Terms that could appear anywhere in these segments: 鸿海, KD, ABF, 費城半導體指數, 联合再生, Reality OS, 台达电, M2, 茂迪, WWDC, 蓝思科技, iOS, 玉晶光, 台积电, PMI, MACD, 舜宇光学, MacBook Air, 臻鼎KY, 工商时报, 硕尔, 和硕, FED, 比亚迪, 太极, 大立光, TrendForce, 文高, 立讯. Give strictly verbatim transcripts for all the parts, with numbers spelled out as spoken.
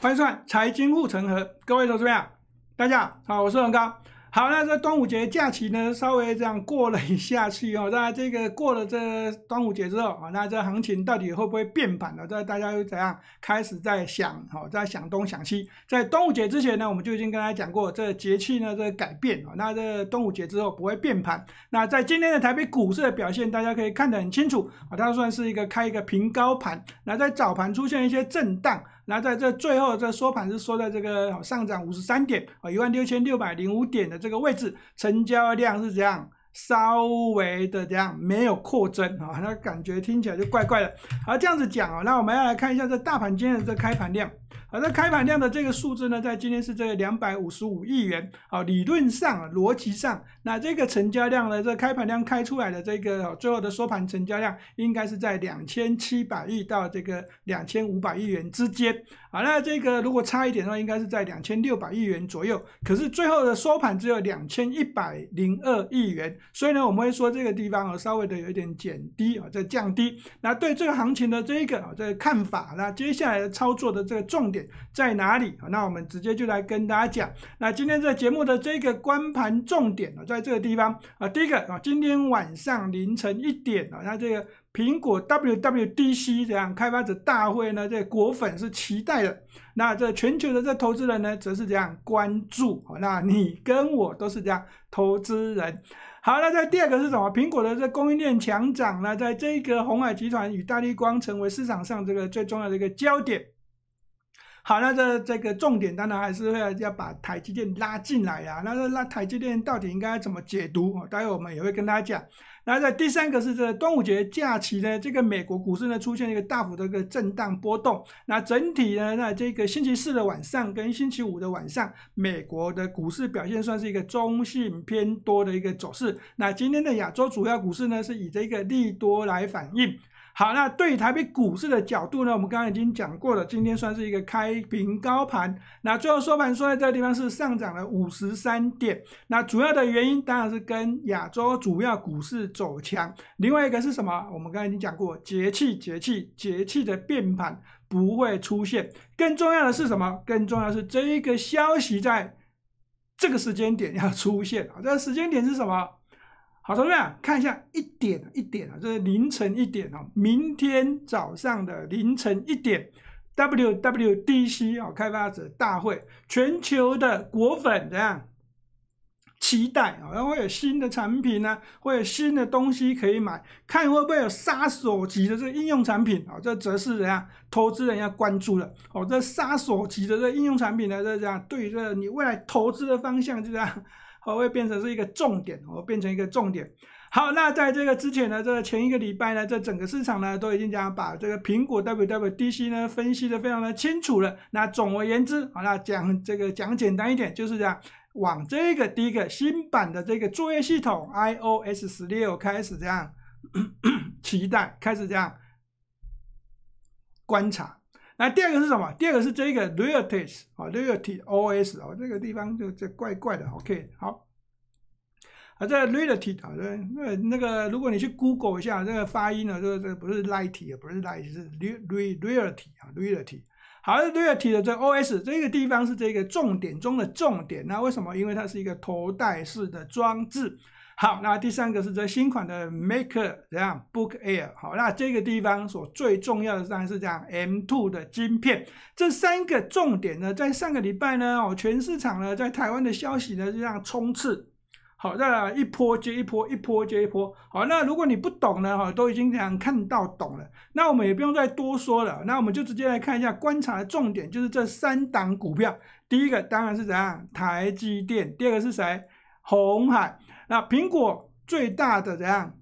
欢迎收看财经护城河，各位投资朋友，大家好，我是文高。好，那这端午节假期呢，稍微这样过了一下去哦。那这个过了这端午节之后啊，那这行情到底会不会变盘呢？这大家又怎样开始在想哦，在想东想西。在端午节之前呢，我们就已经跟大家讲过，这节气呢这改变啊，那这端午节之后不会变盘。那在今天的台北股市的表现，大家可以看得很清楚啊，它算是一个开一个平高盘，那在早盘出现一些震荡。 那在这最后这收盘是收在这个上涨五十三点啊，一万六千六百零五点的这个位置，成交量是这样稍微的这样没有扩增啊，那感觉听起来就怪怪的。好，这样子讲啊，那我们要来看一下这大盘今天的这开盘量。 好，那开盘量的这个数字呢，在今天是这个两百五十五亿元。好，理论上、逻辑上，那这个成交量呢，这开盘量开出来的这个最后的收盘成交量，应该是在两千七百亿到这个两千五百亿元之间。好，那这个如果差一点的话，应该是在两千六百亿元左右。可是最后的收盘只有两千一百零二亿元，所以呢，我们会说这个地方哦，稍微的有一点减低啊，在降低。那对这个行情的这一个啊，这个看法，那接下来的操作的这个重点 在哪里？那我们直接就来跟大家讲。那今天这节目的这个观盘重点呢，在这个地方啊，第一个啊，今天晚上凌晨一点啊，它这个苹果 W W D C 这样开发者大会呢，这果粉是期待的。 那这全球的这投资人呢，则是这样关注。那你跟我都是这样投资人。好，那在第二个是什么？苹果的这供应链强涨呢，在这个鸿海集团与大立光成为市场上这个最重要的一个焦点。 好，那这这个重点当然还是会要把台积电拉进来啊。那这拉台积电到底应该怎么解读？哦，待会我们也会跟大家讲。那在第三个是这端午节假期呢，这个美国股市呢出现一个大幅的一个震荡波动。那整体呢，那这个星期四的晚上跟星期五的晚上，美国的股市表现算是一个中性偏多的一个走势。那今天的亚洲主要股市呢，是以这个利多来反应。 好，那对于台北股市的角度呢，我们刚刚已经讲过了，今天算是一个开平高盘，那最后收盘收在这个地方是上涨了五十三点，那主要的原因当然是跟亚洲主要股市走强，另外一个是什么？我们刚刚已经讲过，节气、节气、节气的变盘不会出现，更重要的是什么？更重要的是这一个消息在这个时间点要出现，这个时间点是什么？ 好，同学们看一下一点一点啊，这是凌晨一点啊，明天早上的凌晨一点 ，W W D C 啊，开发者大会，全球的果粉怎样？ 期待啊，然后会有新的产品呢、啊，会有新的东西可以买，看会不会有杀手级的这个应用产品啊、哦，这则是人家投资人要关注的哦。这杀手级的这应用产品呢，这样对这你未来投资的方向就这样，哦，会变成是一个重点哦，变成一个重点。 好，那在这个之前呢，这前一个礼拜呢，这整个市场呢都已经讲把这个苹果 W W D C 呢分析的非常的清楚了。那总而言之，好，那讲这个讲简单一点，就是这样，往这个第一个新版的这个作业系统 iOS 十六开始这样咳咳期待，开始这样观察。那第二个是什么？第二个是这个 Reality 啊、哦、，Reality O S 哦，这个地方就这怪怪的。OK， 好。 啊，这 reality 啊，对，那那个，如果你去 Google 一下，这个发音呢，这个这不是 reality， 不是 reality， 是 reality 啊 ，reality。好 ，reality 的这 O S 这个地方是这个重点中的重点。那为什么？因为它是一个头戴式的装置。好，那第三个是这新款的 Mac 怎样 Book Air。好，那这个地方所最重要的当然是这样 M 二 的晶片。这三个重点呢，在上个礼拜呢，哦，全市场呢，在台湾的消息呢，就这样冲刺。 好，那一波接一波，一波接一波。好，那如果你不懂呢，哈，都已经想看到懂了，那我们也不用再多说了。那我们就直接来看一下观察的重点，就是这三档股票。第一个当然是怎样，台积电；第二个是谁，鸿海。那苹果最大的怎样？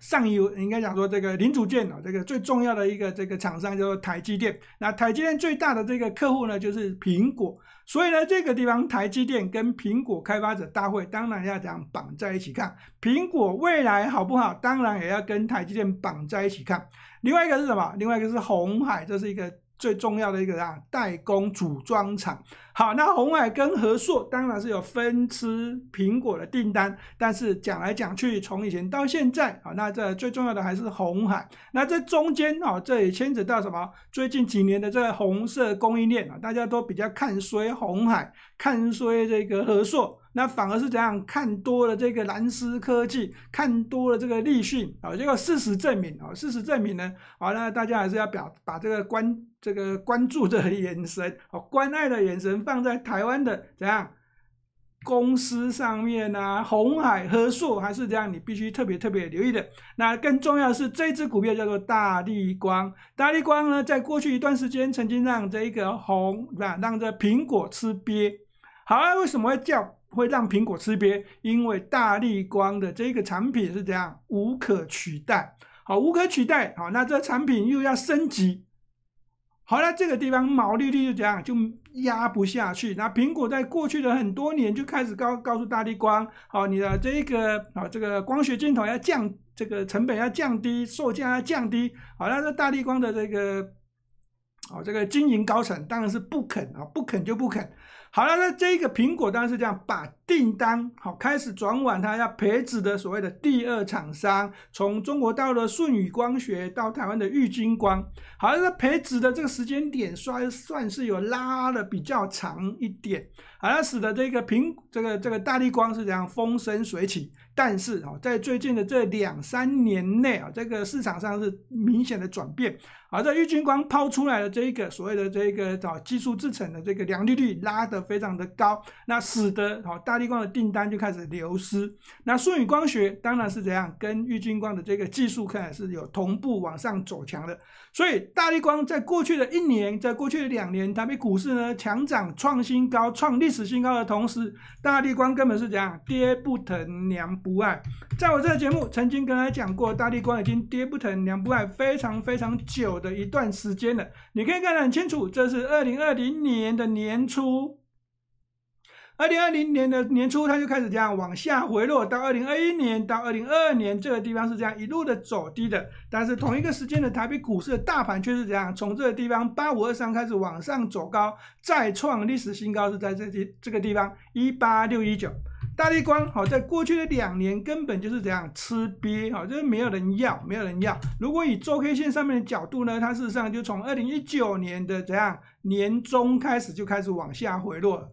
上游应该讲说这个零组件啊，这个最重要的一个这个厂商叫做台积电。那台积电最大的这个客户呢，就是苹果。所以呢，这个地方台积电跟苹果开发者大会当然要这样绑在一起看。苹果未来好不好，当然也要跟台积电绑在一起看。另外一个是什么？另外一个是鸿海，这是一个最重要的一个啊，代工组装厂。好，那鸿海跟和硕当然是有分吃苹果的订单，但是讲来讲去，从以前到现在，好，那这最重要的还是鸿海。那这中间啊，这也牵扯到什么？最近几年的这个红色供应链啊，大家都比较看衰鸿海，看衰这个和硕。 那反而是怎样看多了这个蓝思科技，看多了这个立讯啊，结果事实证明啊，事实证明呢，啊，那大家还是要表把这个关这个关注的眼神，哦，关爱的眼神放在台湾的怎样公司上面啊，鸿海、和硕还是怎样，你必须特别特别留意的。那更重要的是这支股票叫做大立光，大立光呢，在过去一段时间曾经让这一个红啊，让这苹果吃瘪。好，为什么会叫？ 会让苹果吃瘪，因为大立光的这个产品是怎样无可取代，好无可取代，好那这产品又要升级，好那这个地方毛利率就怎样就压不下去。那苹果在过去的很多年就开始告告诉大立光，好你的这个好这个光学镜头要降，这个成本要降低，售价要降低，好那这大立光的这个。 哦，这个经营高层当然是不肯啊，不肯就不肯。好了，那这个苹果当然是这样，把订单好、哦、开始转往它要培植的所谓的第二厂商，从中国到了舜宇光学，到台湾的玉晶光。好了，那培植的这个时间点算算是有拉的比较长一点，好了，使得这个苹这个这个大立光是这样风生水起。 但是啊，在最近的这两三年内啊，这个市场上是明显的转变。而在玉晶光抛出来的这一个所谓的这一个啊技术制程的这个良率率拉得非常的高，那使得啊大立光的订单就开始流失。那舜宇光学当然是怎样跟玉晶光的这个技术看来是有同步往上走强的。所以大立光在过去的一年，在过去的两年，它被股市呢强涨创新高、创历史新高的同时，大立光根本是怎样跌不疼娘。 不爱，在我这个节目曾经跟大家讲过，大立光已经跌不疼娘不爱非常非常久的一段时间了。你可以看得很清楚，这是二零二零年的年初，二零二零年的年初它就开始这样往下回落，到二零二一年到二零二二年这个地方是这样一路的走低的。但是同一个时间的台北股市的大盘却是这样，从这个地方八五二三开始往上走高，再创历史新高是在这这这个地方一八六一九。 大立光好，在过去的两年根本就是怎样吃瘪，好，就是没有人要，没有人要。如果以周 K 线上面的角度呢，它事实上就从二零一九年的怎样年中开始就开始往下回落了。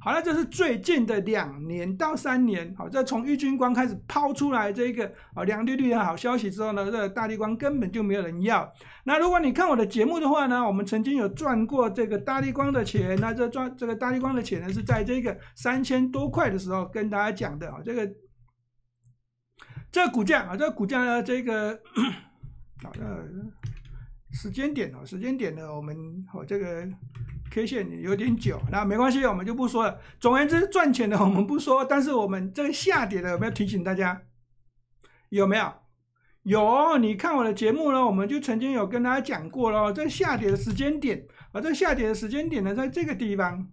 好，那这是最近的两年到三年，好，这从玉晶光开始抛出来这个啊良率率的好消息之后呢，这个大立光根本就没有人要。那如果你看我的节目的话呢，我们曾经有赚过这个大立光的钱，那这赚这个大立光的钱呢是在这个三千多块的时候跟大家讲的啊，这个这个股价啊，这个股价呢这个啊呃时间点哦，时间点呢我们哦这个。 K 线有点久，那没关系，我们就不说了。总而言之，赚钱的我们不说，但是我们这个下跌的有没有提醒大家？有没有？有，你看我的节目呢，我们就曾经有跟大家讲过了。这下跌的时间点，啊，这下跌的时间点呢，在这个地方，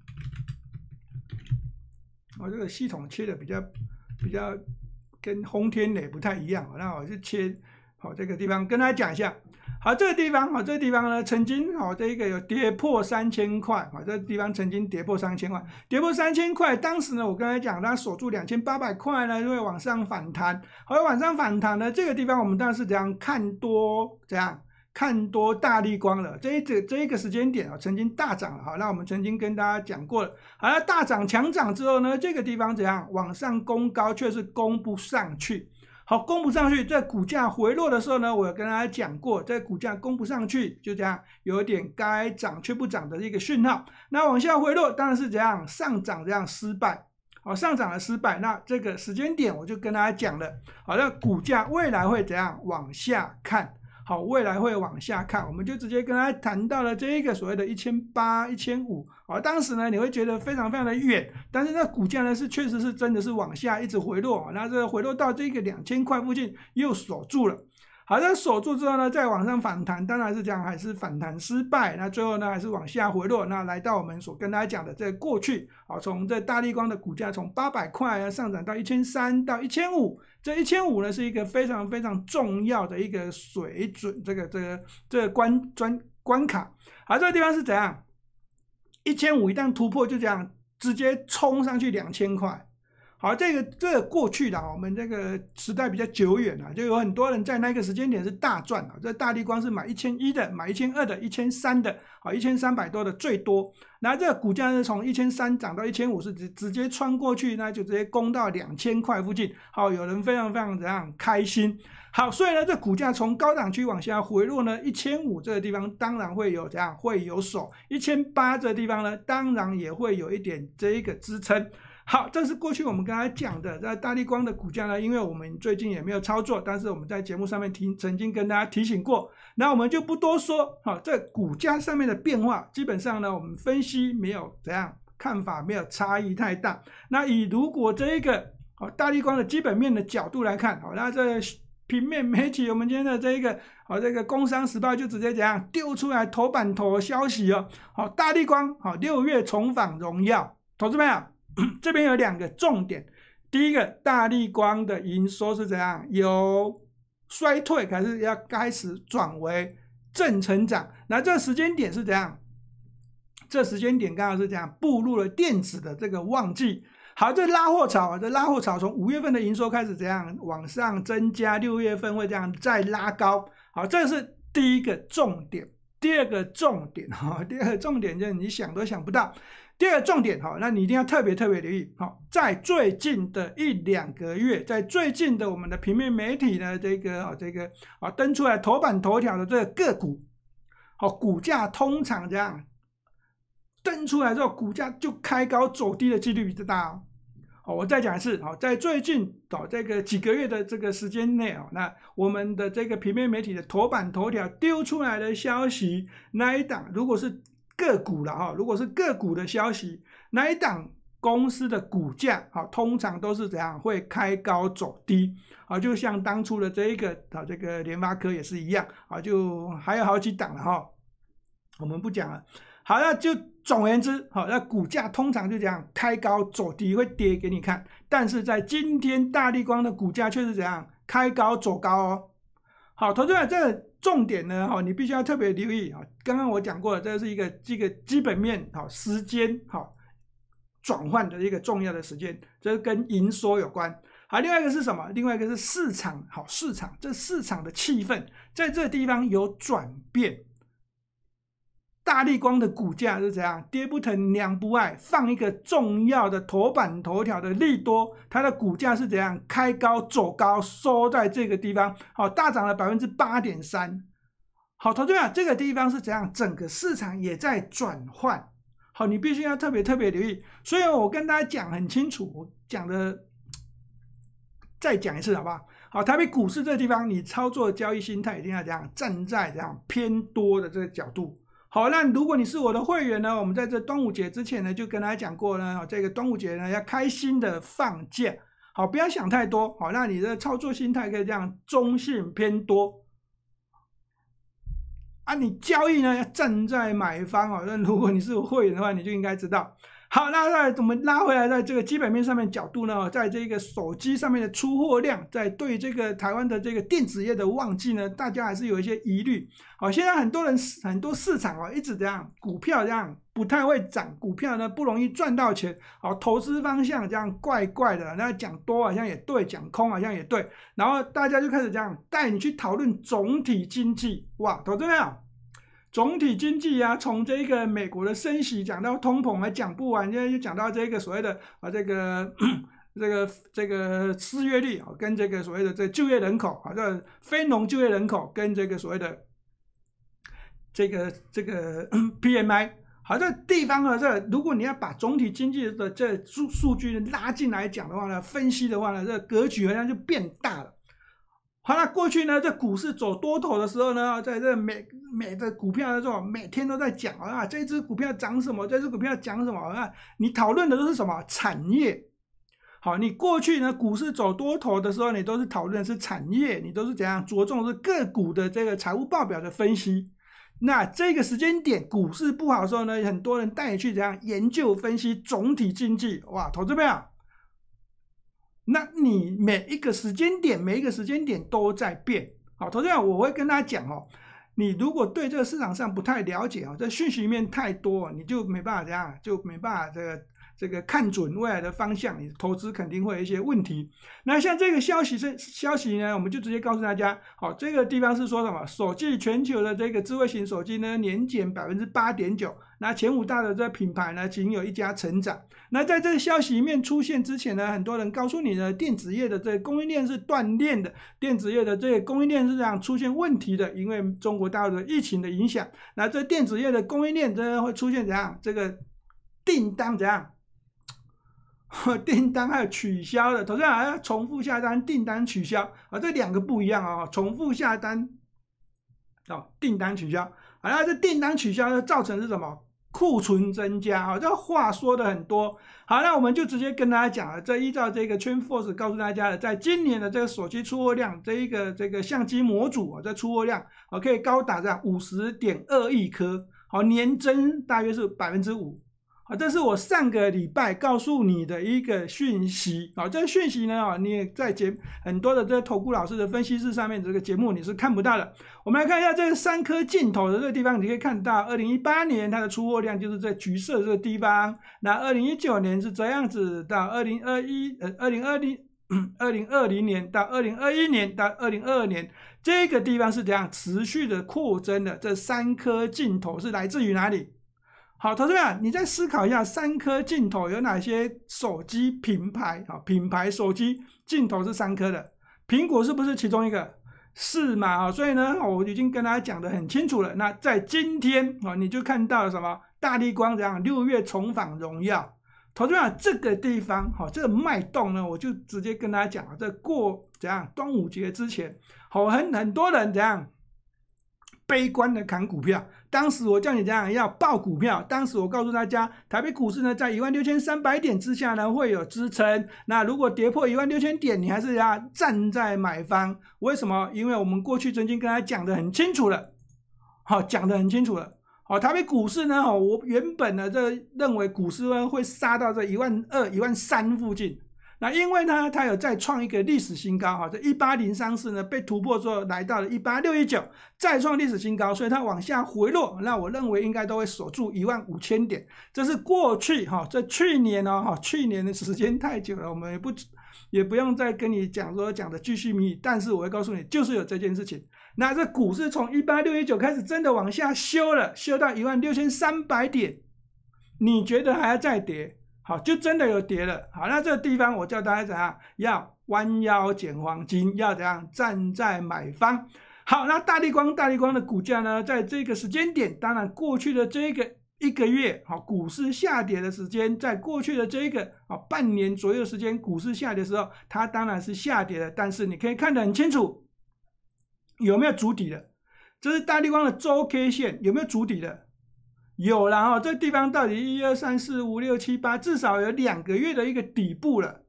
我这个系统切的比较比较跟轰天雷不太一样，那我就切好这个地方跟大家讲一下。 好，这个地方，好，这个地方呢，曾经好，这一个有跌破三千块，好，这个地方曾经跌破三千块，跌破三千块，当时呢，我刚才讲，它守住两千八百块呢，就会往上反弹，而往上反弹呢，这个地方我们当然是怎样看多，怎样看多大立光了，这一这这一个时间点啊，曾经大涨了，好，那我们曾经跟大家讲过了，好，那大涨强涨之后呢，这个地方怎样往上攻高，却是攻不上去。 好，攻不上去，在股价回落的时候呢，我有跟大家讲过，在股价攻不上去，就这样有点该涨却不涨的一个讯号。那往下回落，当然是怎样上涨这样失败，好，上涨的失败。那这个时间点我就跟大家讲了，好，那股价未来会怎样往下看？好，未来会往下看，我们就直接跟大家谈到了这一个所谓的一千八、一千五。 啊，当时呢，你会觉得非常非常的远，但是那股价呢是确实是真的是往下一直回落啊，那这回落到这个两千块附近又守住了。好，那守住之后呢，再往上反弹，当然是讲还是反弹失败，那最后呢还是往下回落，那来到我们所跟大家讲的这个过去啊，从这大立光的股价从八百块啊上涨到一千三到一千五，这一千五呢是一个非常非常重要的一个水准，这个这个这个关专。关卡。好，这个地方是怎样？ 一千五一旦突破就这样，直接冲上去 两千 块。好，这个这个过去的我们这个时代比较久远了，就有很多人在那个时间点是大赚的。这大立光是买一千一的，买一千二的， 一千三的，好 ，一千三百 多的最多。然后这个股价是从一千三涨到一千五是直直接穿过去，那就直接攻到 两千 块附近。好，有人非常非常怎样开心。好，所以呢，这股价从高档区往下回落呢， 一千五这个地方当然会有怎样，会有手 ；一千八这个地方呢，当然也会有一点这一个支撑。好，这是过去我们刚才讲的，在大立光的股价呢，因为我们最近也没有操作，但是我们在节目上面提曾经跟大家提醒过，那我们就不多说。好，这股价上面的变化，基本上呢，我们分析没有怎样看法，没有差异太大。那以如果这一个好大立光的基本面的角度来看，好，那这。 平面媒体，我们今天的这一个，好，这个《工商时报》就直接怎样丢出来头版头消息哦。好，大立光，好，六月重返荣耀。投资朋友，这边有两个重点。第一个，大立光的营收是怎样由衰退开始，要开始转为正成长。那这时间点是怎样？这时间点刚好是怎样步入了电子的这个旺季。 好，这拉货潮啊，这拉货潮从五月份的营收开始怎样往上增加，六月份会这样再拉高。好，这是第一个重点。第二个重点哈、哦，第二个重点就是你想都想不到。第二个重点哈、哦，那你一定要特别特别留意。好、哦，在最近的一两个月，在最近的我们的平面媒体呢，这个啊、哦、这个啊、哦、登出来头版头条的这个个股，好、哦，股价通常这样登出来之后，股价就开高走低的几率比较大哦。 我再讲一次，好，在最近哦这个几个月的这个时间内哦，那我们的这个平面媒体的头版头条丢出来的消息，那一档如果是个股了哈，如果是个股的消息，那一档公司的股价好，通常都是怎样会开高走低，好，就像当初的这一个啊这个联发科也是一样，啊，就还有好几档了哈，我们不讲了。 好，那就总而言之，好，那股价通常就这样开高走低，会跌给你看。但是在今天，大立光的股价却是怎样开高走高哦。好，投资者这个重点呢，哈，你必须要特别留意啊。刚刚我讲过了，这是一个这个基本面好时间好转换的一个重要的时间，这跟营收有关。 好，另外一个是什么？另外一个是市场，好，市场这市场的气氛在这地方有转变。 大立光的股价是怎样？爹不疼娘不爱，放一个重要的头版头条的利多，它的股价是怎样开高走高，收在这个地方，好大涨了 百分之八点三。好，投资者，这个地方是怎样？整个市场也在转换。好，你必须要特别特别留意。所以我跟大家讲很清楚，我讲的再讲一次好不好？好，台北股市这个地方，你操作交易心态一定要怎样？站在这样偏多的这个角度。 好，那如果你是我的会员呢，我们在这端午节之前呢，就跟大家讲过呢，这个端午节呢要开心的放假，好，不要想太多，好，那你的操作心态可以这样中性偏多，啊，你交易呢要站在买方哦，那如果你是我会员的话，你就应该知道。好，那在我们拉回来，在这个基本面上面角度呢，在这个手机上面的出货量，在对这个台湾的这个电子业的旺季呢，大家还是有一些疑虑。好，现在很多人很多市场哦，一直这样，股票这样不太会涨，股票呢不容易赚到钱。好，投资方向这样怪怪的，那讲多好像也对，讲空好像也对，然后大家就开始这样带你去讨论总体经济，哇，投资朋友。 总体经济啊，从这个美国的升息讲到通膨还讲不完，现在又讲到这个所谓的啊这个这个这个失业率啊，跟这个所谓的这就业人口啊，这非农就业人口跟这个所谓的这个这个 P M I， 好，这地方啊，这如果你要把总体经济的这数数据拉进来讲的话呢，分析的话呢，这格局好像就变大了。 好，那过去呢，这股市走多头的时候呢，在这每每的股票的时候，每天都在讲啊，这只股票涨什么，这只股票讲什么啊，你讨论的都是什么产业？好，你过去呢，股市走多头的时候，你都是讨论是产业，你都是怎样着重是个股的这个财务报表的分析。那这个时间点，股市不好的时候呢，很多人带你去怎样研究分析总体经济，哇，投资朋友。 那你每一个时间点，每一个时间点都在变。好，投资人，我会跟大家讲哦，你如果对这个市场上不太了解啊，这讯息面太多，你就没办法这样，就没办法这个这个看准未来的方向，你投资肯定会有一些问题。那像这个消息这消息呢，我们就直接告诉大家，好、哦，这个地方是说什么？手机全球的这个智慧型手机呢，年减 百分之八点九， 那前五大的这品牌呢，仅有一家成长。那在这个消息面出现之前呢，很多人告诉你呢，电子业的这个供应链是断裂的，电子业的这个供应链是这样出现问题的，因为中国大陆的疫情的影响，那这电子业的供应链这会出现怎样？这个订单怎样？订单还有取消的，投资人还要重复下单，订单取消啊，这两个不一样哦，重复下单，哦，订单取消，好、啊、那这订单取消就造成是什么？库存增加啊、哦，这话说的很多。好，那我们就直接跟大家讲了，这依照这个 TrendForce 告诉大家的，在今年的这个手机出货量，这一个这个相机模组啊、哦，这出货量啊、哦、可以高达这 五十点二亿颗，好、哦，年增大约是 百分之五。 啊，这是我上个礼拜告诉你的一个讯息啊、哦，这个讯息呢啊、哦，你也在节很多的这投顾老师的分析室上面这个节目你是看不到的。我们来看一下这三颗镜头的这个地方，你可以看到二零一八年它的出货量就是在橘色这个地方，那二零一九年是这样子，到二零二一呃二零二零 二零二零年到二零二一年到二零二二年这个地方是怎样持续的扩增的？这三颗镜头是来自于哪里？ 好，投资者，你再思考一下，三颗镜头有哪些手机品牌啊？品牌手机镜头是三颗的，苹果是不是其中一个？是嘛？啊，所以呢，我已经跟大家讲得很清楚了。那在今天啊，你就看到了什么？大立光这样六月重返荣耀，投资者，这个地方哈，这个脉动呢，我就直接跟大家讲啊，这过怎样端午节之前，好，很很多人怎样。 悲观的砍股票，当时我叫你讲要爆股票，当时我告诉大家，台北股市呢在一万六千三百点之下呢会有支撑，那如果跌破一万六千点，你还是要站在买方。为什么？因为我们过去曾经跟他讲得很清楚了，好、哦，讲得很清楚了。好、哦，台北股市呢，哦，我原本呢这认为股市呢会杀到这一万二、一万三附近。 那因为呢，它有再创一个历史新高哈，这一八零三四呢被突破之后来到了一八六一九，再创历史新高，所以它往下回落。那我认为应该都会守住一万五千点，这是过去哈，这去年呢哈，去年的时间太久了，我们也不也不用再跟你讲说讲的继续迷，但是我会告诉你，就是有这件事情。那这股市从一八六一九开始真的往下修了，修到一万六千三百点，你觉得还要再跌？ 好，就真的有跌了。好，那这个地方我叫大家怎样？要弯腰捡黄金，要怎样站在买方？好，那大立光，大立光的股价呢，在这个时间点，当然过去的这个一个月，好，股市下跌的时间，在过去的这个啊半年左右的时间，股市下跌的时候，它当然是下跌的，但是你可以看得很清楚，有没有筑底的？这是大立光的周 K 线，有没有筑底的？ 有啦哦，这地方到底一二三四五六七八，至少有两个月的一个底部了。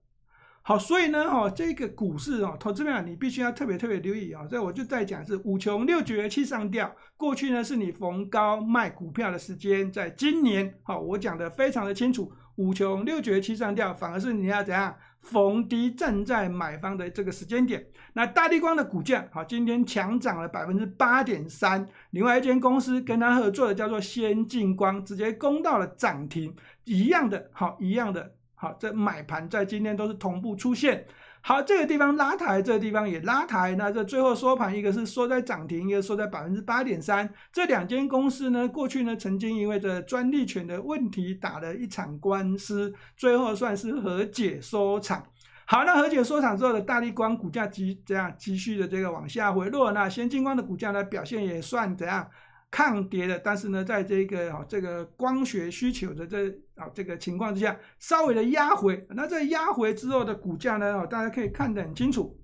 好，所以呢，哦，这个股市哦，投资朋友你必须要特别特别留意哦。所以我就再讲是五穷六绝七上吊，过去呢是你逢高卖股票的时间，在今年，好、哦，我讲的非常的清楚，五穷六绝七上吊，反而是你要怎样逢低站在买方的这个时间点。那大立光的股价，好、哦，今天强涨了 百分之八点三。 另外一间公司跟他合作的叫做先进光，直接攻到了涨停，一样的，好，一样的，好，这买盘在今天都是同步出现。好，这个地方拉抬，这个地方也拉抬，那这最后收盘，一个是收在涨停，一个收在 百分之八点三。这两间公司呢，过去呢曾经因为这专利权的问题打了一场官司，最后算是和解收场。 好，那和解收场之后的大立光股价急这样继续的这个往下回落，那先进光的股价呢表现也算怎样抗跌的，但是呢，在这个哦这个光学需求的这哦这个情况之下，稍微的压回，那这压回之后的股价呢，哦大家可以看得很清楚，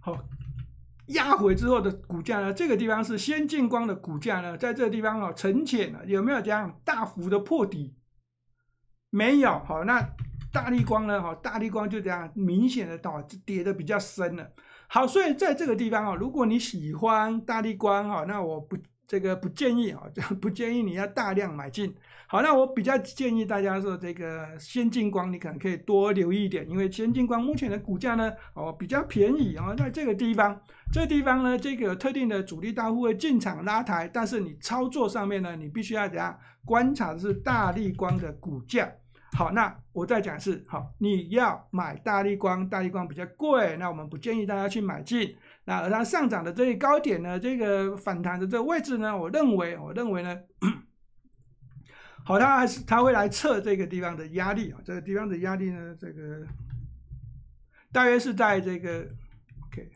好、哦。 压回之后的股价呢？这个地方是先进光的股价呢，在这个地方哦，沉潜了，有没有这样大幅的破底？没有。好，那大立光呢？好，大立光就这样明显的哦，跌的比较深了。好，所以在这个地方哦，如果你喜欢大立光哦，那我不这个不建议啊，不建议你要大量买进。好，那我比较建议大家说，这个先进光你可能可以多留意一点，因为先进光目前的股价呢，哦比较便宜啊、哦，在这个地方，这个、地方呢，这个有特定的主力大户会进场拉抬，但是你操作上面呢，你必须要怎样观察的是大立光的股价。好，那我再讲是，好，你要买大立光，大立光比较贵，那我们不建议大家去买进。 那而它上涨的这一高点呢，这个反弹的这个位置呢，我认为，我认为呢，好，它还是它会来测这个地方的压力啊，这个地方的压力呢，这个大约是在这个 OK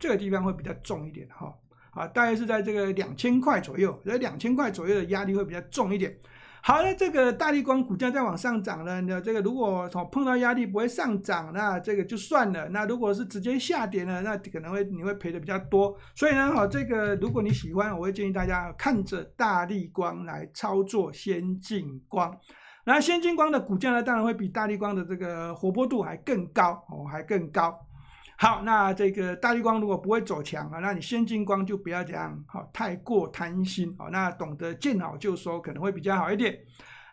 这个地方会比较重一点哈，啊，大约是在这个两千块左右，这两千块左右的压力会比较重一点。 好了，这个大立光股价再往上涨了，那这个如果碰到压力不会上涨，那这个就算了。那如果是直接下跌呢，那可能会你会赔的比较多。所以呢，好，这个如果你喜欢，我会建议大家看着大立光来操作先进光。那先进光的股价呢，当然会比大立光的这个活泼度还更高哦，还更高。好，那这个大立光如果不会走强啊，那你先进光就不要这样好、哦、太过贪心哦，那懂得见好就收可能会比较好一点。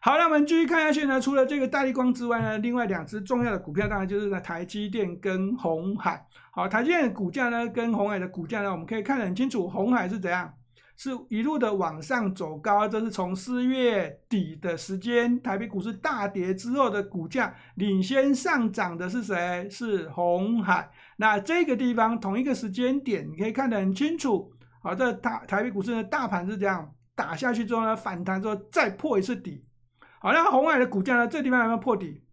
好，那我们继续看下去呢，除了这个大立光之外呢，另外两只重要的股票当然就是呢台积电跟鸿海。好，台积电的股价呢跟鸿海的股价呢，我们可以看得很清楚，鸿海是怎样，是一路的往上走高，这是从四月底的时间，台北股市大跌之后的股价领先上涨的是谁？是鸿海。 那这个地方同一个时间点，你可以看得很清楚。好，这台台北股市的大盘是这样打下去之后呢，反弹之后再破一次底。好，那鸿海的股价呢，这地方有没有破底？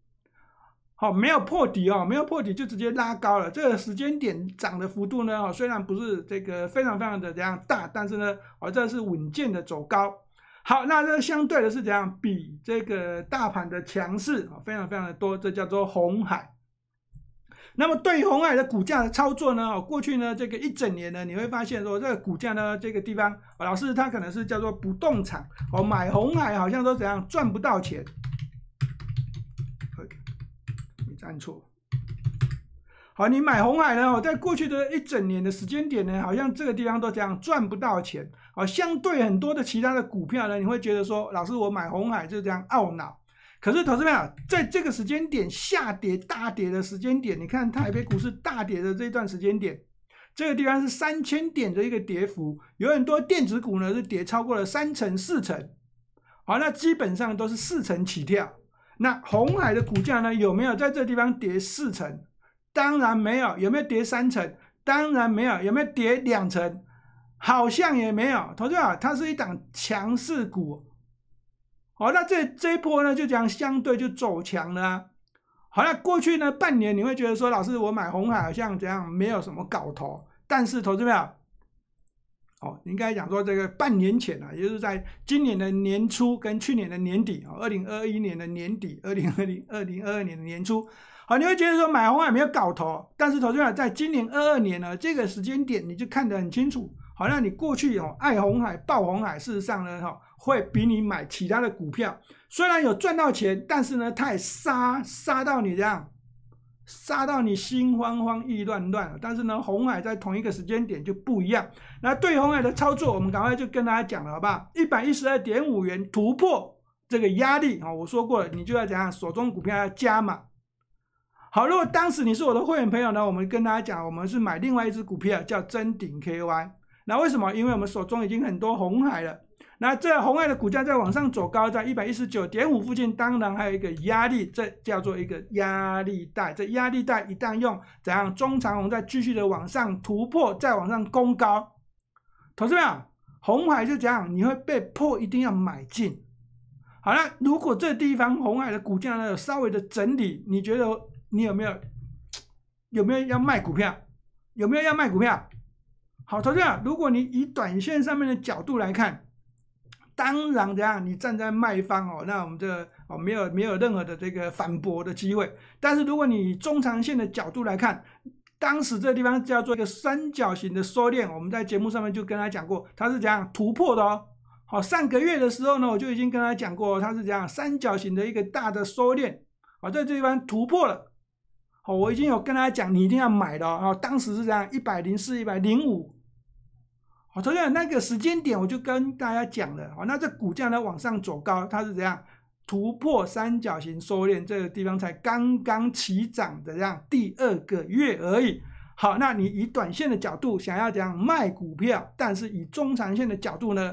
好，没有破底哦，没有破底就直接拉高了。这个时间点涨的幅度呢，哦，虽然不是这个非常非常的这样大，但是呢，哦，这是稳健的走高。好，那这相对的是怎样？比这个大盘的强势啊，非常非常的多，这叫做鸿海。 那么对于鸿海的股价的操作呢，过去呢这个一整年呢，你会发现说这个股价呢这个地方，老师他可能是叫做不动产哦，买鸿海好像都怎样赚不到钱。你站错。好，你买鸿海呢，我在过去的一整年的时间点呢，好像这个地方都这样赚不到钱。好，相对很多的其他的股票呢，你会觉得说，老师我买鸿海就这样懊恼。 可是，投资朋友，在这个时间点下跌大跌的时间点，你看台北股市大跌的这段时间点，这个地方是三千点的一个跌幅，有很多电子股呢是跌超过了三成、四成，好，那基本上都是四成起跳。那鸿海的股价呢，有没有在这地方跌四成？当然没有。有没有跌三成？当然没有。有没有跌两成？好像也没有。投资朋友，它是一档强势股。 好、哦，那这这一波呢，就讲相对就走强了、啊。好，那过去呢半年，你会觉得说，老师我买鸿海好像怎样没有什么搞头，但是投资朋友，哦，应该讲说这个半年前啊，也就是在今年的年初跟去年的年底啊，二零二一年的年底，二零二零二零二二年的年初，好，你会觉得说买鸿海没有搞头，但是投资朋友在今年二二年呢这个时间点，你就看得很清楚。 好，那你过去哦爱鸿海、抱鸿海，事实上呢，哈、哦、会比你买其他的股票虽然有赚到钱，但是呢，它也杀杀到你这样，杀到你心慌慌、意乱乱。但是呢，鸿海在同一个时间点就不一样。那对鸿海的操作，我们赶快就跟大家讲了，好不好？ 一百一十二点五 元突破这个压力啊、哦，我说过了，你就要怎样，手中股票要加码。 好，如果当时你是我的会员朋友呢，我们跟大家讲，我们是买另外一只股票叫臻鼎 K Y。 那为什么？因为我们手中已经很多鸿海了。那这鸿海的股价在往上走高，在 一百一十九点五 附近，当然还有一个压力，这叫做一个压力带。这压力带一旦用怎样中长红再继续的往上突破，再往上攻高，投资朋友，鸿海就这样，你会被迫一定要买进。好了，如果这地方鸿海的股价呢有稍微的整理，你觉得你有没有有没有要卖股票？有没有要卖股票？ 好，投资者，如果你以短线上面的角度来看，当然怎样，你站在卖方哦，那我们这哦没有没有任何的这个反驳的机会。但是如果你以中长线的角度来看，当时这地方叫做一个三角形的收敛，我们在节目上面就跟他讲过，它是怎样突破的哦。好，上个月的时候呢，我就已经跟他讲过，它是怎样三角形的一个大的收敛，好，在这地方突破了。 好，我已经有跟大家讲，你一定要买的哦。当时是这样， 一百零四、一百零五，好，昨天有那个时间点我就跟大家讲了，好，那这股价呢往上走高，它是怎样突破三角形收敛，这个地方才刚刚起涨的这样第二个月而已。好，那你以短线的角度想要怎样卖股票，但是以中长线的角度呢，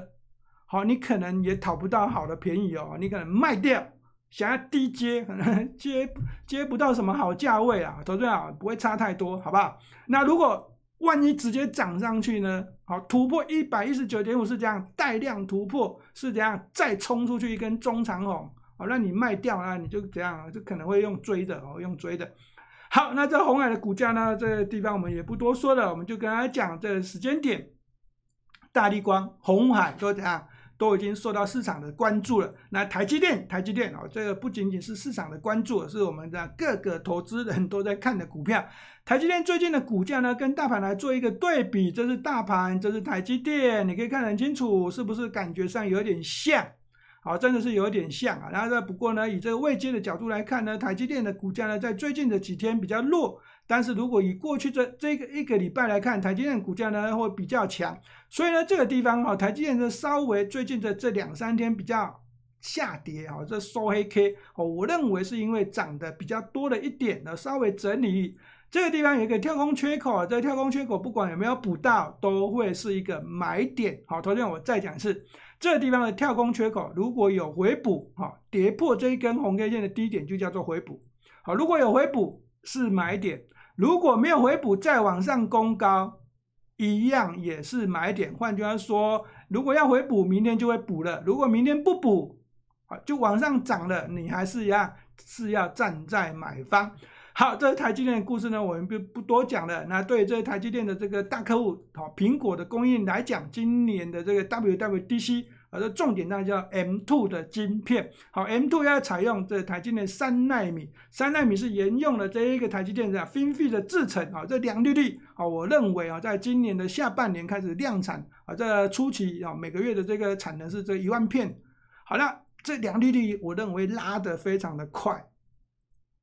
好，你可能也讨不到好的便宜哦，你可能卖掉，想要低接，可能接接不到什么好价位啊，投资啊不会差太多，好不好？那如果万一直接涨上去呢？好，突破 一百一十九点五 是这样，带量突破是这样，再冲出去一根中长红，好，那你卖掉啊，你就怎样，就可能会用追的哦，用追的。好，那这红海的股价呢，这个地方我们也不多说了，我们就跟大家讲这个时间点，大立光、红海都怎样，都已经受到市场的关注了。那台积电，台积电哦，这个不仅仅是市场的关注，是我们的各个投资人都在看的股票。台积电最近的股价呢，跟大盘来做一个对比，这是大盘，这是台积电，你可以看得很清楚，是不是感觉上有点像？好，真的是有点像啊。然后不过呢，以这个位阶的角度来看呢，台积电的股价呢，在最近的几天比较弱。但是如果以过去这这个一个礼拜来看，台积电股价呢会比较强，所以呢这个地方哈、哦，台积电的稍微最近的这两三天比较下跌哈、哦，这收黑 K 哦，我认为是因为涨得比较多了一点呢，稍微整理这个地方有一个跳空缺口，这个跳空缺口不管有没有补到，都会是一个买点。好，头先我再讲一次，这个地方的跳空缺口如果有回补哈、哦，跌破这一根红 K 线的低点就叫做回补。好，如果有回补是买点。如果没有回补，再往上攻高，一样也是买点。换句话说，如果要回补，明天就会补了；如果明天不补，就往上涨了，你还是一样是要站在买方。好，这是台积电的故事呢，我们不不多讲了。那对于这台积电的这个大客户，好，苹果的供应来讲，今年的这个 W W D C。 而这重点那叫 M 二 的晶片，好 ，M 二 要采用这台积电三奈米，三奈米是沿用了这一个台积电的 F E D 的制程，啊，这良率率，啊，我认为啊，在今年的下半年开始量产，啊，这初期啊每个月的这个产能是这一万片，好了，这良率率我认为拉得非常的快。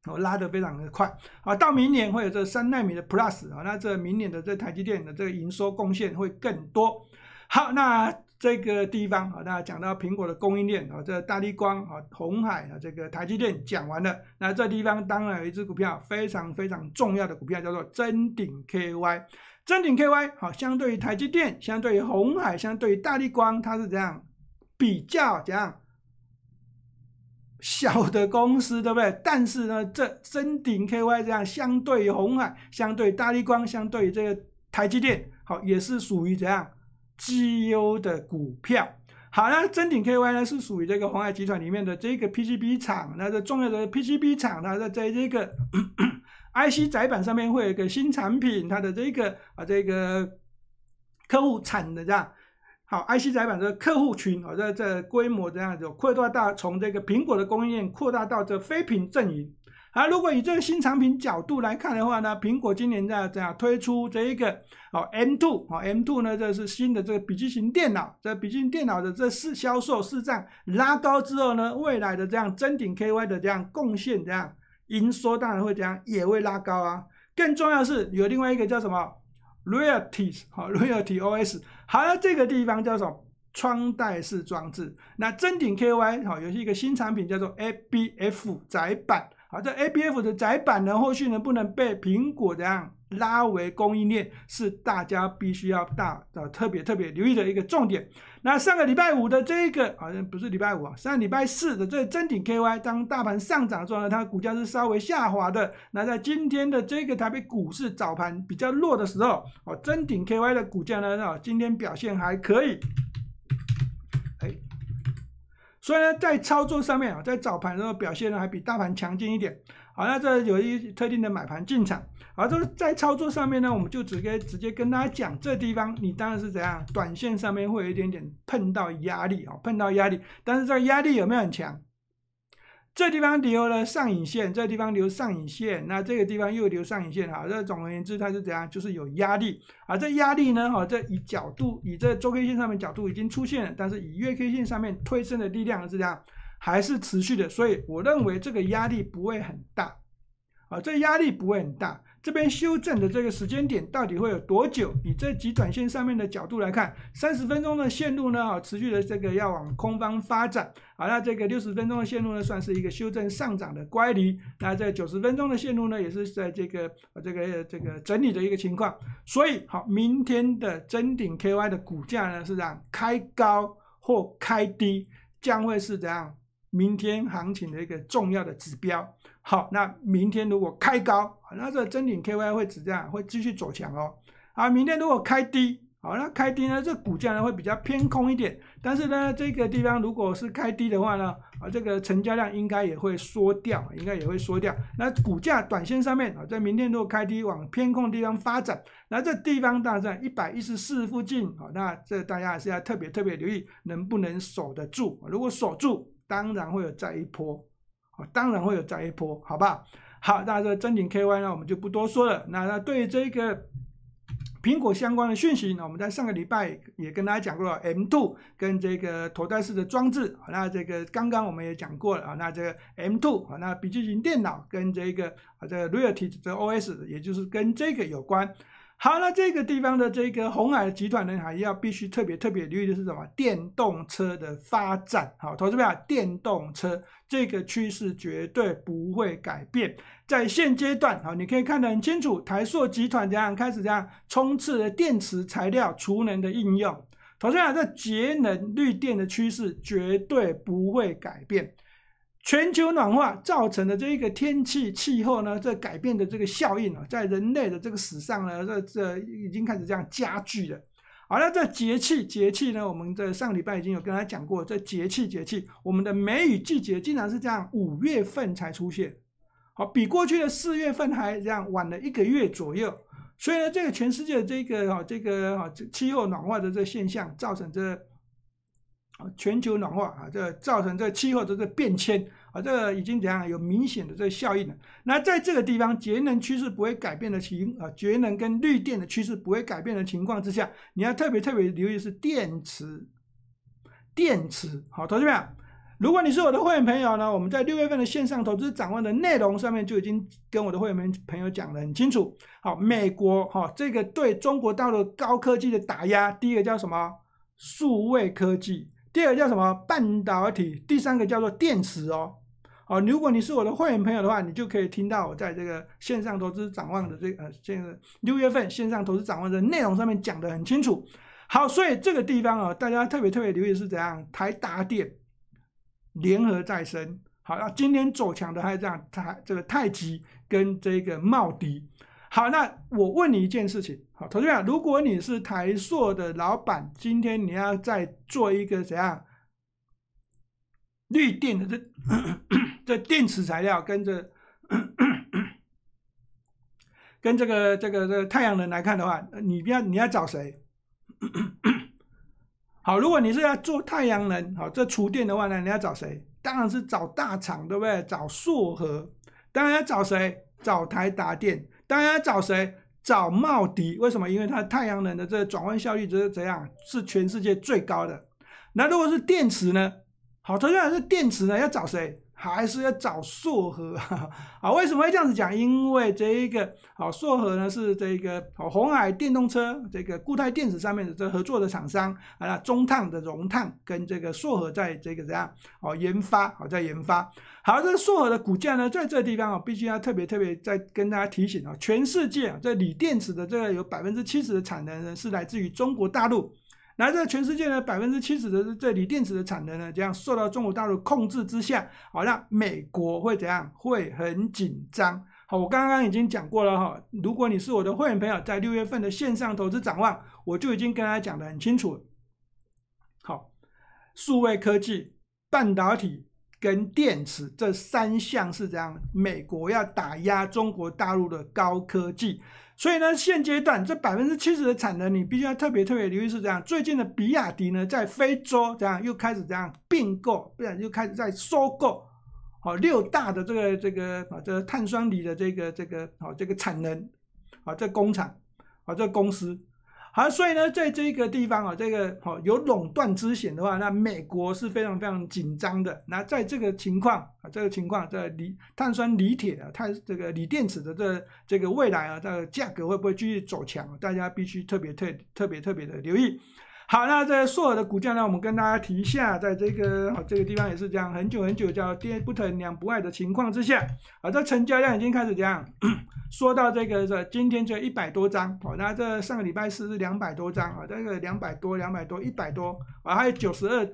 哦，拉得非常的快啊！到明年会有这三奈米的 Plus 啊，那这明年的这台积电的这个营收贡献会更多。好，那这个地方啊，那讲到苹果的供应链啊，这大立光啊、鸿海啊、这个台积电讲完了。那这地方当然有一只股票非常非常重要的股票叫做臻鼎 K Y， 臻鼎 K Y 好，相对于台积电、相对于鸿海、相对于大立光，它是怎样比较怎样？小的公司对不对？但是呢，这臻鼎 K Y 这样相对于鸿海、相对于大立光、相对于这个台积电，好，也是属于怎样绩优的股票。好，那臻鼎 K Y 呢是属于这个鸿海集团里面的这个 P C B 厂，那这重要的 P C B 厂，它在这个咳咳 I C 载板上面会有一个新产品，它的这个啊这个客户产的这样。好 ，I C 载板的客户群，好、哦，这这规模这样子扩大到从这个苹果的供应链扩大到这非苹阵营。好，如果以这个新产品角度来看的话呢，苹果今年在这样推出这一个哦 M 二， 哦 M 二 呢，这是新的这个笔记型电脑，这笔记型电脑的这市销售市占拉高之后呢，未来的这样臻鼎 K Y 的这样贡献这样营收当然会这样也会拉高啊。更重要的是有另外一个叫什么？Reality 好 ，Reality O S 好，那这个地方叫做穿戴式装置。那臻鼎 K Y 好，有一个新产品叫做 A B F 载板。好，这 A B F 的载板呢，后续能不能被苹果这样拉为供应链，是大家必须要大啊特别特别留意的一个重点。那上个礼拜五的这个好像不是礼拜五啊，上个礼拜四的这臻鼎 K Y， 当大盘上涨之后呢，它股价是稍微下滑的。那在今天的这个台北股市早盘比较弱的时候，哦，臻鼎 K Y 的股价呢，哦，今天表现还可以。哎，所以呢，在操作上面啊，在早盘的时候表现呢还比大盘强劲一点。好，那这有一特定的买盘进场。好，这在操作上面呢，我们就直接直接跟大家讲，这地方你当然是怎样，短线上面会有一点点碰到压力啊、哦，碰到压力，但是这个压力有没有很强？这地方留了上影线，这地方留上影线，那这个地方又留上影线，好，这总而言之它是怎样，就是有压力啊。这压力呢，哈、哦，这以角度，以这周 K 线上面角度已经出现了，但是以月 K 线上面推升的力量是这样。还是持续的，所以我认为这个压力不会很大，啊，这压力不会很大。这边修正的这个时间点到底会有多久？以这极短线上面的角度来看， 三十分钟的线路呢，啊，持续的这个要往空方发展。好，那这个六十分钟的线路呢，算是一个修正上涨的乖离。那在九十分钟的线路呢，也是在这个这个这个整理的一个情况。所以，好，明天的臻鼎 K Y 的股价呢，是这样开高或开低，将会是这样明天行情的一个重要的指标。 好，那明天如果开高，那这臻鼎 K Y 会怎样？会继续走强哦。啊，明天如果开低，好，那开低呢，这股价呢会比较偏空一点。但是呢，这个地方如果是开低的话呢，啊，这个成交量应该也会缩掉，应该也会缩掉。那股价短线上面啊，在明天如果开低往偏空地方发展，那这地方大概一百一十四附近啊，那这大家还是要特别特别留意，能不能守得住？如果守住，当然会有再一波。 当然会有再一波，好不好？好，那这臻鼎 K Y 呢，我们就不多说了。那那对于这个苹果相关的讯息呢，我们在上个礼拜也跟大家讲过了 ，M 二 跟这个头戴式的装置。那这个刚刚我们也讲过了啊。那这个 M 二 啊，那笔记型电脑跟这个啊这个 Reality 的 O S， 也就是跟这个有关。好，那这个地方的这个鸿海集团呢，还要必须特别特别留意的是什么？电动车的发展。好，投资朋友，电动车。 这个趋势绝对不会改变，在现阶段，好，你可以看得很清楚，台塑集团这样开始这样冲刺了电池材料储能的应用。同时啊，这节能绿电的趋势绝对不会改变。全球暖化造成的这一个天气气候呢，这改变的这个效应啊，在人类的这个史上呢，这这已经开始这样加剧了。 好，那这节气节气呢？我们在上礼拜已经有跟他讲过，这节气节气，我们的梅雨季节竟然是这样，五月份才出现，好，比过去的四月份还这样晚了一个月左右。所以呢，这个全世界的这个啊这个啊气候暖化的这现象，造成这全球暖化啊，这造成这气候的这变迁。 啊，这个已经怎样有明显的这个效应了？那在这个地方，节能趋势不会改变的情啊，节能跟绿电的趋势不会改变的情况之下，你要特别特别留意是电池，电池。好，同学们，如果你是我的会员朋友呢，我们在六月份的线上投资展望的内容上面就已经跟我的会员朋友讲得很清楚。好，美国哈、哦、这个对中国大陆高科技的打压，第一个叫什么？数位科技。第二个叫什么？半导体。第三个叫做电池哦。 哦，如果你是我的会员朋友的话，你就可以听到我在这个线上投资展望的这个呃，这个六月份线上投资展望的内容上面讲得很清楚。好，所以这个地方啊、哦，大家特别特别留意是怎样，台达电、联合再生。好，那今天走强的还有这样，台这个太极跟这个茂迪。好，那我问你一件事情，好，同学们，如果你是台塑的老板，今天你要再做一个怎样绿电的这？咳咳 这电池材料跟着跟这个这个这个太阳能来看的话，你要你要找谁？好，如果你是要做太阳能，好这厨电的话呢，你要找谁？当然是找大厂，对不对？找硕和，当然要找谁？找台达电，当然要找谁？找茂迪。为什么？因为它太阳能的这个转换效率就是怎样，是全世界最高的。那如果是电池呢？好，同样是电池呢，要找谁？ 还是要找硕和啊？为什么会这样子讲？因为这一个好硕和呢是这个好鸿海电动车这个固态电池上面的这合作的厂商啊，那中碳的融碳跟这个硕和在这个怎样哦研发好在研发好这个硕和的股价呢，在这个地方哦，必须要特别特别再跟大家提醒哦，全世界啊这锂电池的这个有 百分之七十 的产能呢是来自于中国大陆。 那这全世界呢， 百分之七十 的这锂电池的产能呢，这样受到中国大陆控制之下，好，那美国会怎样？会很紧张。好，我刚刚已经讲过了哈，如果你是我的会员朋友，在六月份的线上投资展望，我就已经跟大家讲得很清楚了。好，数位科技、半导体跟电池这三项是怎样？美国要打压中国大陆的高科技。 所以呢，现阶段这 百分之七十 的产能，你必须要特别特别留意是这样。最近的比亚迪呢，在非洲这样又开始这样并购，不然又开始在收购，好、哦、六大的这个这个啊、哦、这个碳酸锂的这个这个好、哦、这个产能，啊、哦、这工厂，啊、哦、这公司，好，所以呢，在这个地方啊、哦，这个好、哦、有垄断之嫌的话，那美国是非常非常紧张的。那在这个情况啊，这个情况，这锂碳酸锂铁啊，碳这个锂电池的这这个未来啊，这个价格会不会继续走强？大家必须特别特特别特别的留意。 好，那这硕尔的股价呢？我们跟大家提一下，在这个好、哦、这个地方也是这样，很久很久叫跌不疼娘不爱的情况之下，啊，这成交量已经开始这样，说到这个这今天就一百多张，好、哦，那这上个礼拜四是两百多张啊、哦，这个两百多、两百多、一百多啊、哦，还有九十二，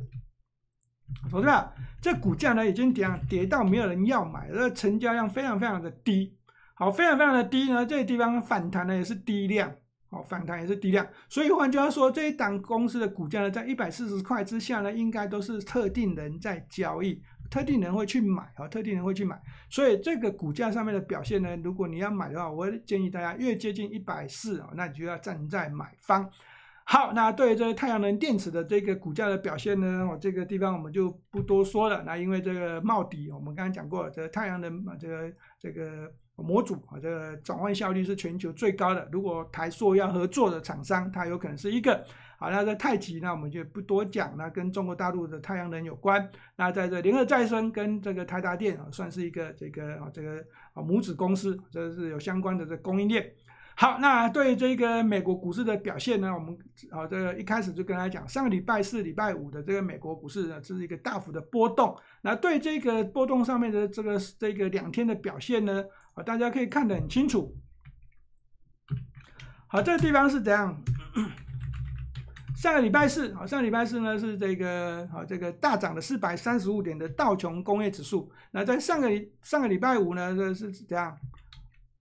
同志们，这股价呢已经跌跌到没有人要买，这成交量非常非常的低，好，非常非常的低呢，这个地方反弹呢也是低量。 好、哦，反弹也是低量，所以换句话说，这一档公司的股价呢，在一百四十块之下呢，应该都是特定人在交易，特定人会去买啊、哦，特定人会去买，所以这个股价上面的表现呢，如果你要买的话，我会建议大家越接近一百四十啊，那你就要站在买方。好，那对于这太阳能电池的这个股价的表现呢，我、哦、这个地方我们就不多说了。那因为这个茂迪，我们刚刚讲过，这个、太阳能啊，这个这个。 模组啊，这个转换效率是全球最高的。如果台塑要合作的厂商，它有可能是一个。好，那在太极呢，我们就不多讲。那跟中国大陆的太阳能有关。那在这联合再生跟这个台达电啊，算是一个这个啊这个啊母子公司，这是有相关的这供应链。好，那对这个美国股市的表现呢，我们啊这个一开始就跟大家讲，上个礼拜四、礼拜五的这个美国股市呢，这是一个大幅的波动。那对这个波动上面的这个这个两天的表现呢？ 好，大家可以看得很清楚。好，这个地方是怎样？上个礼拜四，好，上个礼拜四呢是这个，好，这个大涨了四百三十五点的道琼工业指数。那在上个上个礼拜五呢，这是怎样？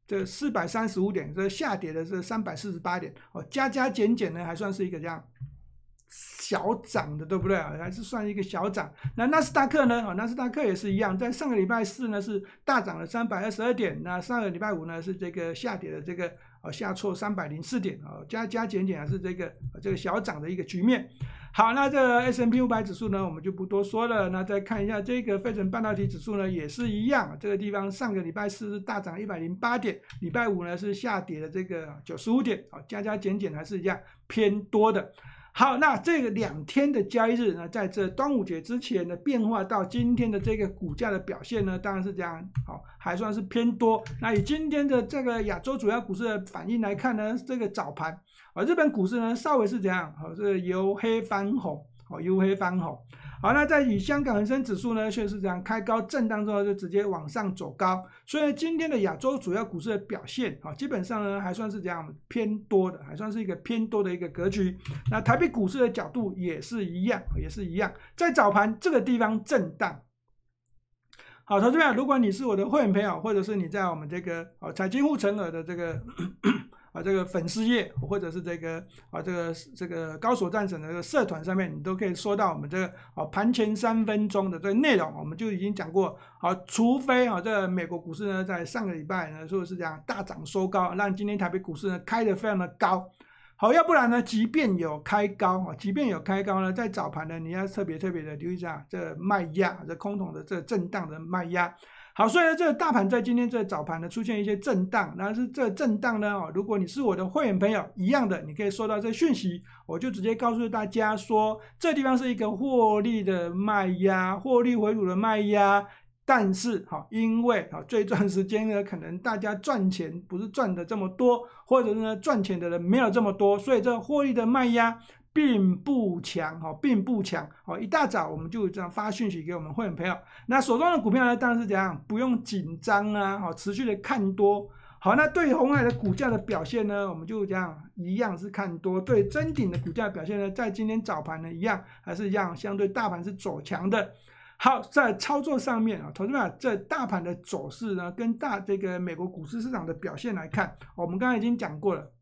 这四百三十五点，这下跌的是三百四十八点。哦，加加减减呢，还算是一个这样小涨的，对不对啊？还是算一个小涨。那纳斯达克呢？啊、哦，纳斯达克也是一样，在上个礼拜四呢是大涨了三百二十二点，那上个礼拜五呢是这个下跌的这个哦下挫三百零四点啊、哦，加加减减还是这个、哦、这个小涨的一个局面。好，那这个 S and P 五百指数呢，我们就不多说了。那再看一下这个费城半导体指数呢，也是一样，这个地方上个礼拜四是大涨一百零八点，礼拜五呢是下跌的这个九十五点，啊、哦，加加减减还是一样偏多的。 好，那这个两天的交易日呢，在这端午节之前的变化到今天的这个股价的表现呢，当然是这样，好、哦，还算是偏多。那以今天的这个亚洲主要股市的反应来看呢，这个早盘啊、哦，日本股市呢稍微是怎样，好、哦，是由黑翻红，好、哦，由黑翻红。好，那在以香港恒生指数呢，却是这样开高震荡之后就直接往上走高，所以今天的亚洲主要股市的表现啊、哦，基本上呢还算是这样偏多的，还算是一个偏多的一个格局。那台北 股市的角度也是一样，也是一样，在早盘这个地方震荡。好，投资者，如果你是我的会员朋友，或者是你在我们这个哦财经护城河的这个啊这个粉丝页，或者是这个啊这个这个高手战神的这个社团上面，你都可以收到我们这个啊盘前三分钟的这个内容。我们就已经讲过，啊，除非啊这个美国股市呢在上个礼拜呢说是这样大涨收高，让今天台北股市呢开得非常的高。 好，要不然呢？即便有开高啊，即便有开高呢，在早盘呢，你要特别特别的留意一下这卖压，这空头的这震荡的卖压。好，所以呢，这个大盘在今天这早盘呢出现一些震荡，但是这震荡呢，哦，如果你是我的会员朋友，一样的，你可以收到这讯息，我就直接告诉大家说，这地方是一个获利的卖压，获利回吐的卖压。 但是哈，因为啊这段时间呢，可能大家赚钱不是赚的这么多，或者是呢赚钱的人没有这么多，所以这获利的卖压并不强哈，并不强哦。一大早我们就这样发讯息给我们会员朋友，那手中的股票呢，当然是怎样，不用紧张啊，好持续的看多。好，那对红海的股价的表现呢，我们就这样一样是看多。对臻鼎的股价的表现呢，在今天早盘呢一样还是一样，相对大盘是走强的。 好，在操作上面啊，同志们，这大盘的走势呢，跟大这个美国股市市场的表现来看，我们刚才已经讲过了。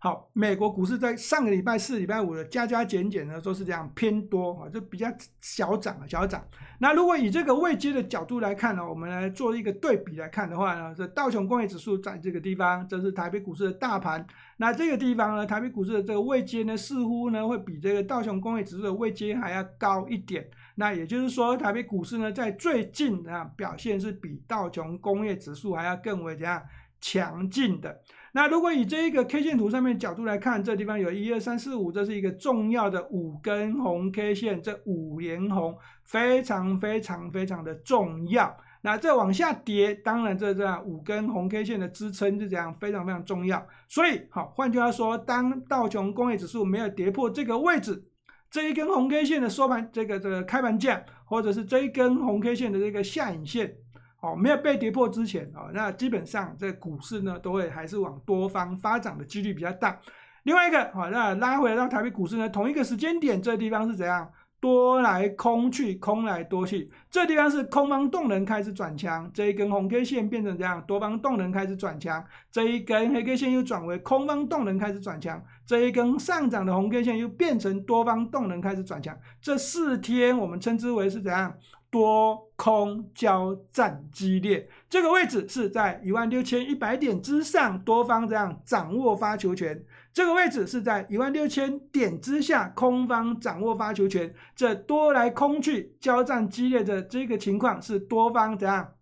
好，美国股市在上个礼拜四、礼拜五的加加减减呢，都是这样偏多啊，就比较小涨小涨。那如果以这个位阶的角度来看呢，我们来做一个对比来看的话呢，这道琼工业指数在这个地方，这是台北股市的大盘。 那这个地方呢，台北股市的这个位阶呢，似乎呢会比这个道琼工业指数的位阶还要高一点。那也就是说，台北股市呢在最近啊表现是比道琼工业指数还要更为怎样强劲的。那如果以这一个 K 线图上面角度来看，这地方有一二三四五，这是一个重要的五根红 K 线，这五连红非常非常非常的重要。那这往下跌，当然这这样五根红 K 线的支撑就这样非常非常重要。所以好，换句话说，当道琼工业指数没有跌破这个位置，这一根红 K 线的收盘这个这个开盘价，或者是这一根红 K 线的这个下影线。 哦，没有被跌破之前哦，那基本上这股市呢都会还是往多方发展的几率比较大。另外一个，好、哦，那拉回到台北股市呢，同一个时间点，这地方是怎样？多来空去，空来多去，这地方是空方动能开始转强，这一根红 K 线变成怎样？多方动能开始转强，这一根黑 K 线又转为空方动能开始转强，这一根上涨的红 K 线又变成多方动能开始转强。这四天我们称之为是怎样？ 多空交战激烈，这个位置是在 一万六千一百 点之上，多方这样掌握发球权；这个位置是在 一万六千 点之下，空方掌握发球权。这多来空去交战激烈的这个情况，是多方怎样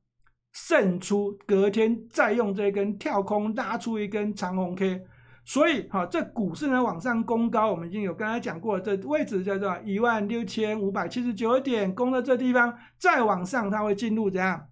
胜出？隔天再用这根跳空拉出一根长红 K。 所以，好，这股市呢往上攻高，我们已经有刚才讲过，这位置叫做 一万六千五百七十九 点，攻到这地方，再往上它会进入怎样？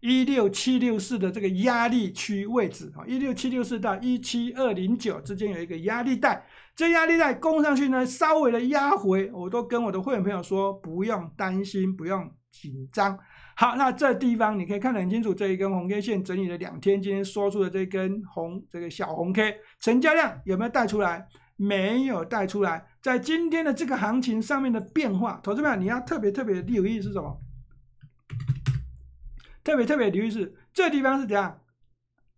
一六七六四的这个压力区位置啊， 一六七六四到 一七二零九 之间有一个压力带，这压力带攻上去呢，稍微的压回，我都跟我的会员朋友说，不用担心，不用紧张。 好，那这地方你可以看得很清楚，这一根红 K 线整理了两天，今天缩出的这根红这个小红 K， 成交量有没有带出来？没有带出来。在今天的这个行情上面的变化，投资朋友你要特别特别留意是什么？特别特别留意是这地方是怎样？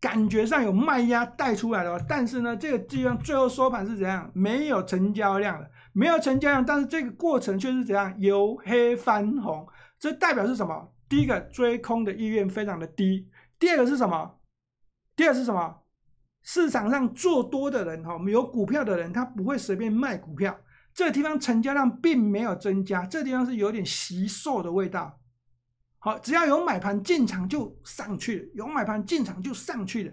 感觉上有卖压带出来了，但是呢，这个地方最后收盘是怎样？没有成交量的，没有成交量，但是这个过程却是怎样？由黑翻红，这代表是什么？ 第一个追空的意愿非常的低，第二个是什么？第二是什么？市场上做多的人哈，有股票的人他不会随便卖股票。这个地方成交量并没有增加，这个地方是有点惜售的味道。好，只要有买盘进场就上去了，有买盘进场就上去了。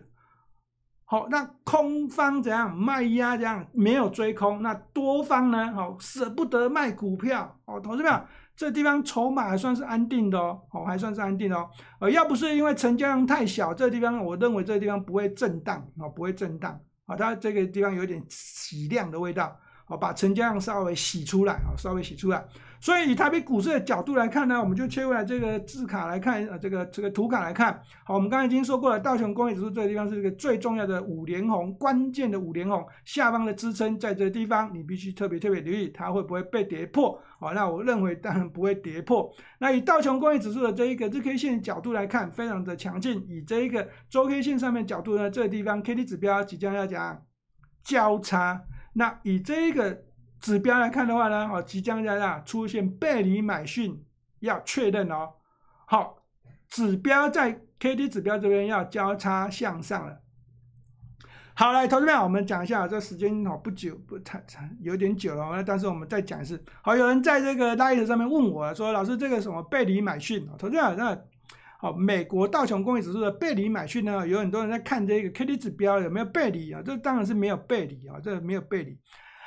好，那空方怎样卖压怎样没有追空，那多方呢？好，舍不得卖股票哦，投资票。 这地方筹码还算是安定的哦，哦还算是安定的哦，呃要不是因为成交量太小，这地方我认为这地方不会震荡哦，不会震荡啊、哦，它这个地方有点洗量的味道哦，把成交量稍微洗出来啊、哦，稍微洗出来。所以以台北股市的角度来看呢，我们就切回来这个字卡来看，呃这个这个图卡来看，好，我们刚才已经说过了，道琼工业指数这个地方是一个最重要的五连红，关键的五连红下方的支撑在这个地方，你必须特别特别留意它会不会被跌破。 好、哦，那我认为当然不会跌破。那以道琼工业指数的这一个日 K 线角度来看，非常的强劲。以这一个周 K 线上面角度呢，这个地方 K D 指标即将要讲交叉。那以这一个指标来看的话呢，哦，即将要让出现背离买讯，要确认哦。好、哦，指标在 K D 指标这边要交叉向上了。 好，来，投资朋友，我们讲一下，这时间哦不久，不太有点久了，那但是我们再讲一次。好，有人在这个 Line 上面问我说，老师这个什么背离买讯哦，投资朋友，那好、哦，美国道琼工业指数的背离买讯呢，有很多人在看这个 K D 指标有没有背离啊、哦？这当然是没有背离啊、哦，这没有背离。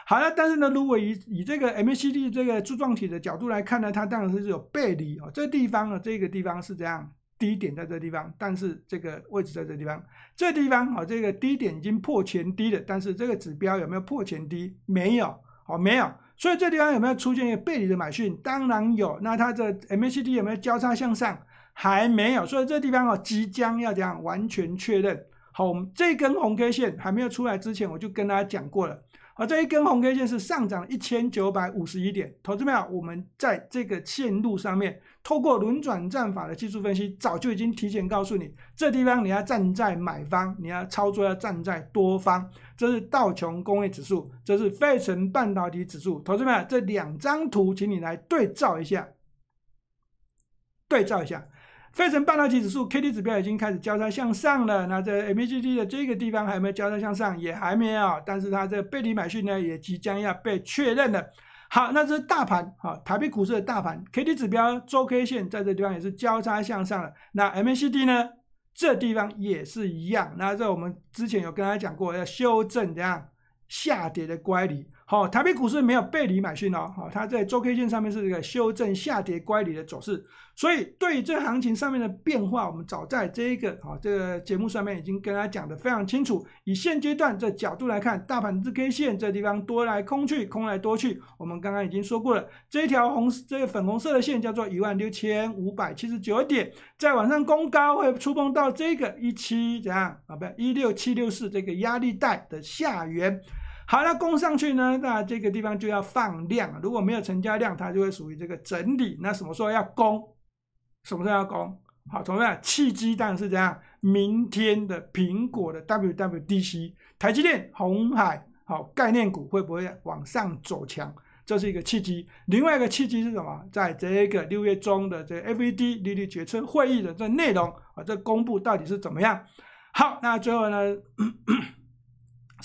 好了，但是呢，如果以以这个 M A C D 这个柱状体的角度来看呢，它当然是有背离啊、哦，这地方呢，这个地方是怎样？ 低点在这地方，但是这个位置在这地方，这地方好、哦，这个低点已经破前低了，但是这个指标有没有破前低？没有，好、哦，没有，所以这地方有没有出现一个背离的买讯？当然有。那它的 M A C D 有没有交叉向上？还没有，所以这地方哦，即将要怎样完全确认？好，我们这根红 K 线还没有出来之前，我就跟大家讲过了。 好，这一根红 K 线是上涨 一千九百五十一 点，投资朋友，我们在这个线路上面，透过轮转战法的技术分析，早就已经提前告诉你，这地方你要站在买方，你要操作要站在多方。这是道琼工业指数，这是费城半导体指数，投资朋友，这两张图，请你来对照一下，对照一下。 费城半导体指数 K D 指标已经开始交叉向上了，那在 M A C D 的这个地方还有没有交叉向上？也还没有，但是它这背离买讯呢，也即将要被确认了。好，那这是大盘，好、哦，台北股市的大盘 K D 指标周 K 线在这地方也是交叉向上了。那 M A C D 呢，这地方也是一样。那这我们之前有跟大家讲过，要修正怎样下跌的乖离。好、哦，台北股市没有背离买讯哦，好、哦，它在周 K 线上面是这个修正下跌乖离的走势。所以对于这行情上面的变化，我们早在这一个好、哦、这个节目上面已经跟大家讲的非常清楚。以现阶段这角度来看，大盘日 K 线这地方多来空去，空来多去。我们刚刚已经说过了，这一条红这个粉红色的线叫做一万六千五百七十九点，再往上攻高会触碰到这个一七怎样啊？不一六七六四这个压力带的下缘。好，那攻上去呢？那这个地方就要放量，如果没有成交量，它就会属于这个整理。那什么时候要攻？什么时候要攻？好，同样契机当然是这样，明天的苹果的 W W D C， 台积电、鸿海，好概念股会不会往上走强？这是一个契机。另外一个契机是什么？在这个六月中的这 F E D 利率决策会议的这内容啊，这公布到底是怎么样？好，那最后呢？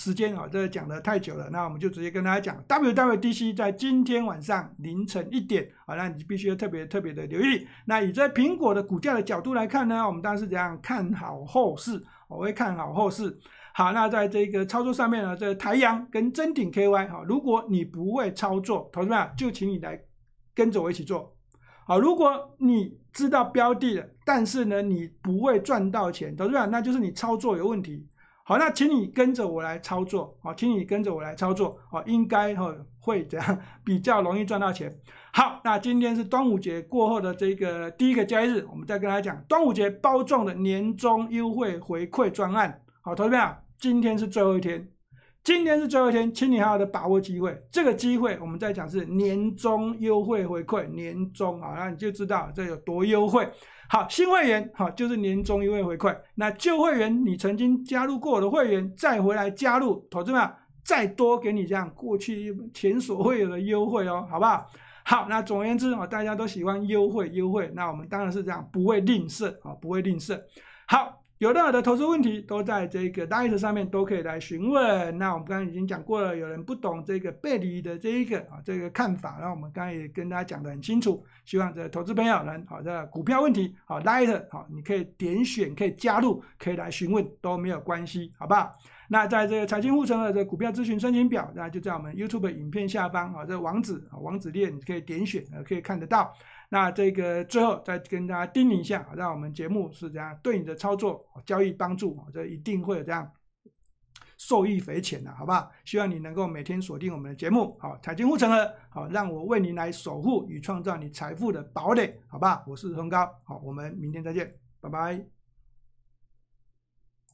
时间啊、哦，这讲的太久了，那我们就直接跟大家讲 W W D C 在今天晚上凌晨一点，好，那你必须要特别特别的留意。那以这苹果的股价的角度来看呢，我们当然是怎样看好后市，我会看好后市。好，那在这个操作上面呢，这台阳跟臻鼎 K Y 哈，如果你不会操作，投资者就请你来跟着我一起做。好，如果你知道标的了，但是呢你不会赚到钱，投资者那就是你操作有问题。好，那请你跟着我来操作，好，请你跟着我来操作，好，应该会怎样比较容易赚到钱。好，那今天是端午节过后的这个第一个交易日，我们再跟大家讲端午节包中的年终优惠回馈专案。好，投资朋友，今天是最后一天，今天是最后一天，请你好好的把握机会。这个机会我们再讲是年终优惠回馈，年终啊，那你就知道这有多优惠。好，新会员好就是年终优惠回馈，那旧会员你曾经加入过我的会员再回来加入，投资们再多给你这样过去前所未有的优惠哦，好不好？好，那总而言之，大家都喜欢优惠优惠，那我们当然是这样不会吝啬啊，不会吝啬。好，有任何的投资问题都在这个 Line 上面都可以来询问。那我们刚刚已经讲过了，有人不懂这个背离的这一个啊这个看法，那我们刚刚也跟大家讲得很清楚。希望这投资朋友能好的股票问题好 Line 好，你可以点选可以加入可以来询问都没有关系，好不好？那在这个财经护城河的股票咨询申请表，那就在我们 YouTube 影片下方啊这个网址啊网址列你可以点选可以看得到。那这个最后再跟大家叮咛一下，让我们节目是这样对你的操作交易帮助，这一定会有这样受益匪浅的，好不好？希望你能够每天锁定我们的节目，好，财经护城河，好，让我为您来守护与创造你财富的堡垒，好不好？我是洪高，好，我们明天再见，拜拜。